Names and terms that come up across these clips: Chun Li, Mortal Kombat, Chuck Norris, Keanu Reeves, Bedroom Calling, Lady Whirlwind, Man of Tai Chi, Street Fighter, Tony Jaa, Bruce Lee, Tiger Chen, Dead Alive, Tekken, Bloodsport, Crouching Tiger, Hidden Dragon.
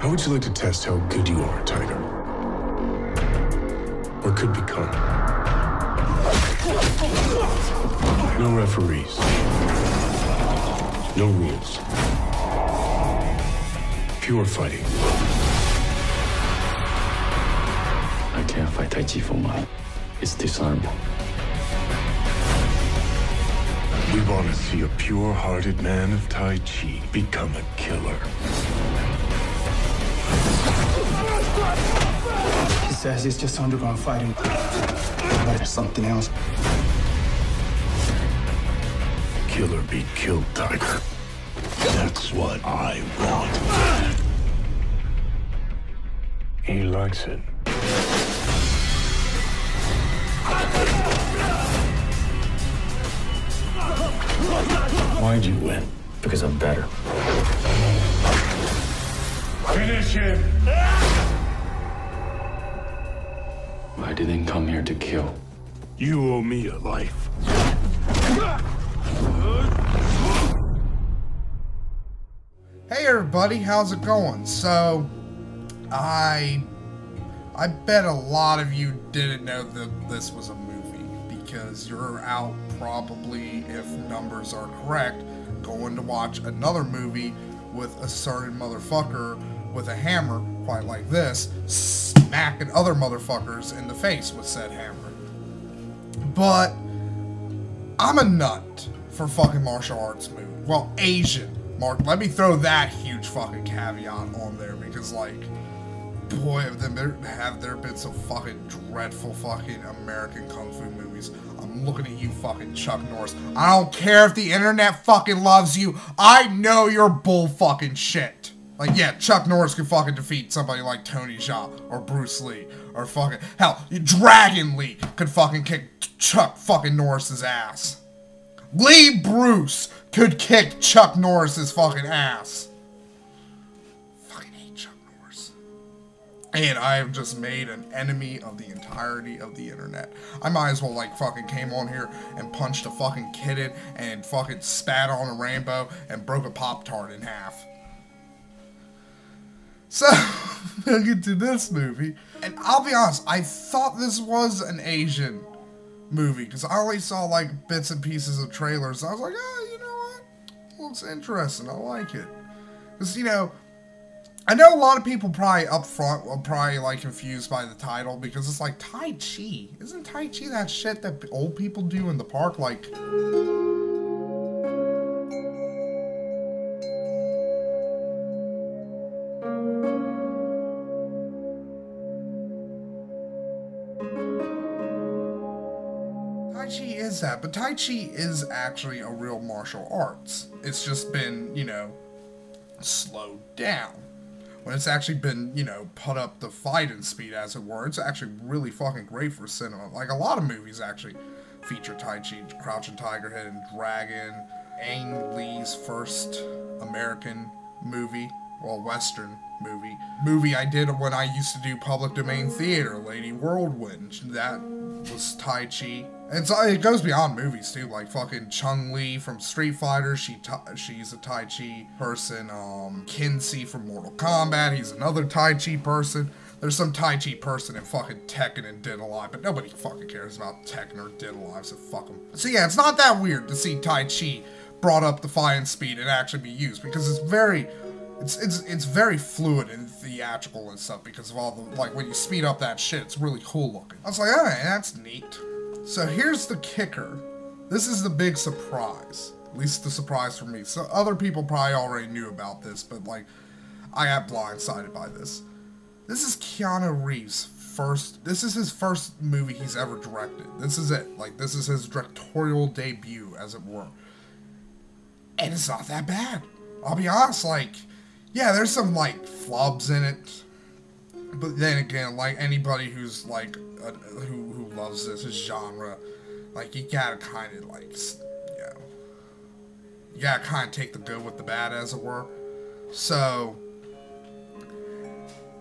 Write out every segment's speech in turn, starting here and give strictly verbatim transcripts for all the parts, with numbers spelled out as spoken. How would you like to test how good you are, Tiger? Or could become? No referees. No rules. Pure fighting. I can't fight Tai Chi for mine. It's dishonorable. We want to see a pure-hearted man of Tai Chi become a killer. He says he's just underground fighting, but there's something else. Killer be killed, Tiger. That's what I want. He likes it. Why'd you win? Because I'm better. Finish him! I didn't come here to kill. You owe me a life. Hey everybody, how's it going? So, I... I bet a lot of you didn't know that this was a movie, because you're out probably, if numbers are correct, going to watch another movie with a certain motherfucker with a hammer, quite like this, smacking other motherfuckers in the face with said hammer. But I'm a nut for fucking martial arts movies. Well, Asian. Mark, let me throw that huge fucking caveat on there, because, like, boy, have there, have there been some fucking dreadful fucking American kung fu movies. I'm looking at you, fucking Chuck Norris. I don't care if the internet fucking loves you. I know you're bull fucking shit. Like, yeah, Chuck Norris can fucking defeat somebody like Tony Jaa or Bruce Lee or fucking hell, Dragon Lee could fucking kick Chuck fucking Norris's ass. Lee Bruce could kick Chuck Norris's fucking ass. Fucking hate Chuck Norris. And I have just made an enemy of the entirety of the internet. I might as well, like, fucking came on here and punched a fucking kid in and fucking spat on a rainbow and broke a Pop-Tart in half. So, I get to this movie, and I'll be honest, I thought this was an Asian movie, because I always saw, like, bits and pieces of trailers, and I was like, oh, you know what, looks interesting, I like it. Because, you know, I know a lot of people probably up front were probably, like, confused by the title, because it's like, Tai Chi, isn't Tai Chi that shit that old people do in the park, like... that, but Tai Chi is actually a real martial arts. It's just been, you know, slowed down. When it's actually been, you know, put up the fighting speed, as it were, it's actually really fucking great for cinema. Like, a lot of movies actually feature Tai Chi. Crouching Tiger, Hidden Dragon, Ang Lee's first American movie, well, Western movie. Movie I did when I used to do public domain theater, Lady Whirlwind. That was Tai Chi. And so it goes beyond movies too, like fucking Chun Li from Street Fighter, she she's a Tai Chi person. Um, Kinsey from Mortal Kombat, he's another Tai Chi person. There's some Tai Chi person in fucking Tekken and Dead Alive, but nobody fucking cares about Tekken or Dead Alive, so fuck them. So yeah, it's not that weird to see Tai Chi brought up the fighting speed and actually be used, because it's very... It's, it's, it's very fluid and theatrical and stuff, because of all the, like, when you speed up that shit, it's really cool looking. I was like, alright, that's neat. So here's the kicker. This is the big surprise. At least the surprise for me. So other people probably already knew about this, but, like, I got blindsided by this. This is Keanu Reeves' first, this is his first movie he's ever directed. This is it. Like, this is his directorial debut, as it were. And it's not that bad. I'll be honest, like... Yeah, there's some, like, flubs in it, but then again, like, anybody who's, like, uh, who, who loves this genre, like, you gotta kind of, like, you know, you gotta kind of take the good with the bad, as it were. So,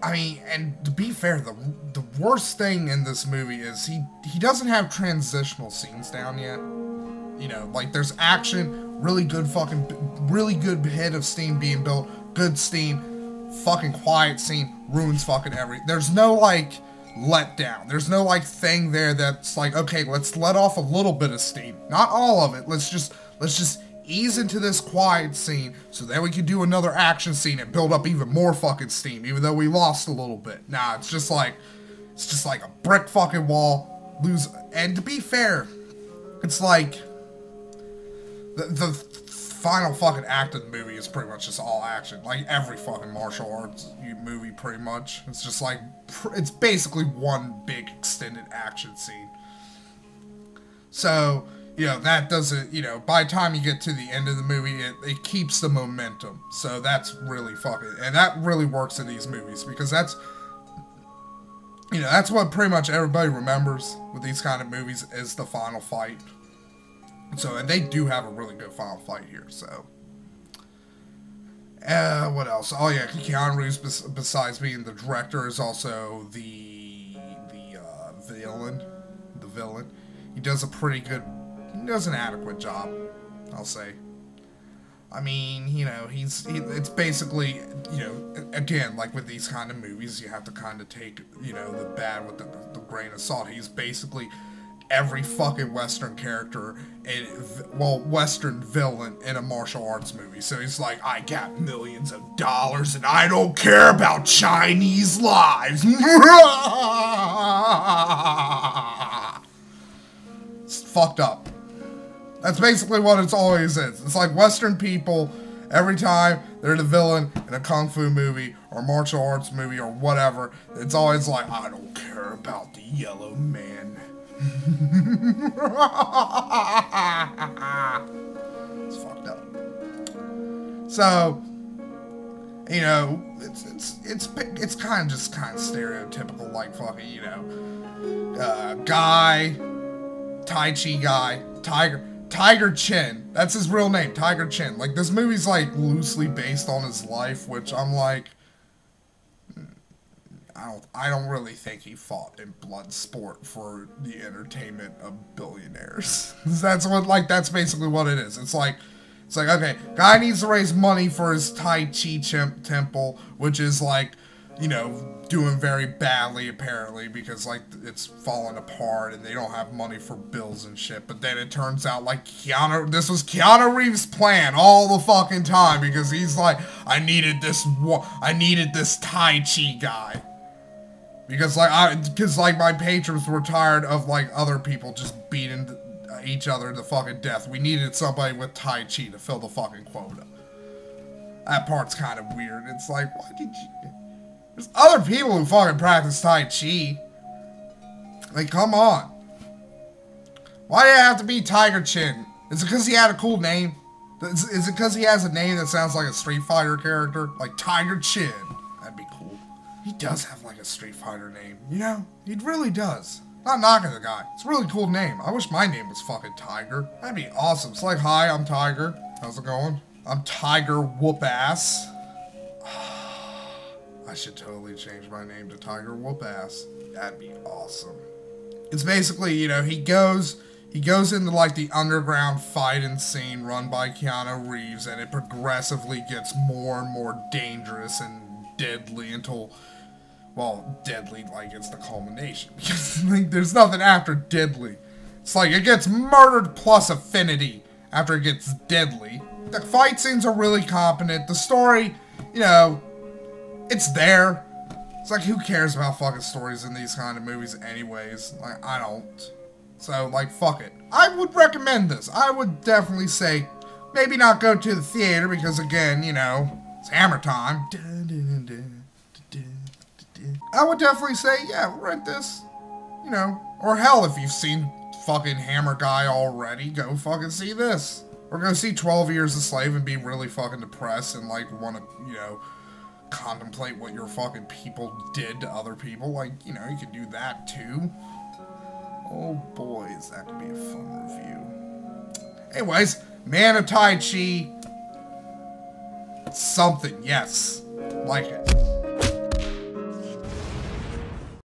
I mean, and to be fair, the, the worst thing in this movie is he, he doesn't have transitional scenes down yet. You know, like, there's action, really good fucking, really good head of steam being built, good steam, fucking quiet scene ruins fucking everything. There's no, like, letdown. There's no, like, thing there that's like, okay, let's let off a little bit of steam. Not all of it. Let's just, let's just ease into this quiet scene so that we can do another action scene and build up even more fucking steam, even though we lost a little bit. Nah, it's just like, it's just like a brick fucking wall. Lose. And to be fair, it's like, the, the final fucking act of the movie is pretty much just all action. Like, every fucking martial arts movie, pretty much. It's just like, it's basically one big extended action scene. So, you know, that doesn't, you know, by the time you get to the end of the movie, it, it keeps the momentum. So that's really fucking, and that really works in these movies, because that's, you know, that's what pretty much everybody remembers with these kind of movies, is the final fight. So, and they do have a really good final fight here, so. Uh, what else? Oh, yeah, Keanu Reeves, besides being the director, is also the, the, uh, villain. The villain. He does a pretty good, he does an adequate job, I'll say. I mean, you know, he's, he, it's basically, you know, again, like with these kind of movies, you have to kind of take, you know, the bad with the, the grain of salt. He's basically every fucking Western character, in, well, Western villain in a martial arts movie. So he's like, I got millions of dollars and I don't care about Chinese lives. It's fucked up. That's basically what it's always is. It's like Western people, every time they're the villain in a kung fu movie or martial arts movie or whatever, it's always like, I don't care about the yellow man. It's fucked up. So, you know, it's it's it's it's kind of just kind of stereotypical, like fucking, you know, uh, guy, Tai Chi guy, Tiger Tiger Chen. That's his real name, Tiger Chen. Like, this movie's like loosely based on his life, which I'm like, I don't, I don't really think he fought in Bloodsport for the entertainment of billionaires. That's what, like, that's basically what it is. It's like, it's like, okay, guy needs to raise money for his Tai Chi chimp temple, which is like, you know, doing very badly apparently, because like it's falling apart and they don't have money for bills and shit. But then it turns out like Keanu, this was Keanu Reeves' plan all the fucking time, because he's like, I needed this, I needed this Tai Chi guy. Because like I, because like my patrons were tired of like other people just beating each other to fucking death. We needed somebody with Tai Chi to fill the fucking quota. That part's kind of weird. It's like, why did you? There's other people who fucking practice Tai Chi. Like, come on. Why did it have to be Tiger Chen? Is it because he had a cool name? Is, is it because he has a name that sounds like a Street Fighter character, like Tiger Chen? That'd be cool. He does have like a Street Fighter name, you know? He really does. Not knocking the guy. It's a really cool name. I wish my name was fucking Tiger. That'd be awesome. It's like, hi, I'm Tiger. How's it going? I'm Tiger Whoop-Ass. I should totally change my name to Tiger Whoop-Ass. That'd be awesome. It's basically, you know, he goes... He goes into, like, the underground fighting scene run by Keanu Reeves, and it progressively gets more and more dangerous and deadly until... Well, deadly, like, it's the culmination. Like, there's nothing after deadly. It's like, it gets murdered plus affinity after it gets deadly. The fight scenes are really competent. The story, you know, it's there. It's like, who cares about fucking stories in these kind of movies anyways? Like, I don't. So, like, fuck it. I would recommend this. I would definitely say, maybe not go to the theater, because, again, you know, it's Hammer Time. Dun, dun, dun, dun. I would definitely say, yeah, rent this, you know, or hell, if you've seen fucking Hammer Guy already, go fucking see this. Or go see twelve years a slave and be really fucking depressed and, like, want to, you know, contemplate what your fucking people did to other people. Like, you know, you could do that, too. Oh, boys, that could be a fun review. Anyways, Man of Tai Chi. Something, yes. Like it.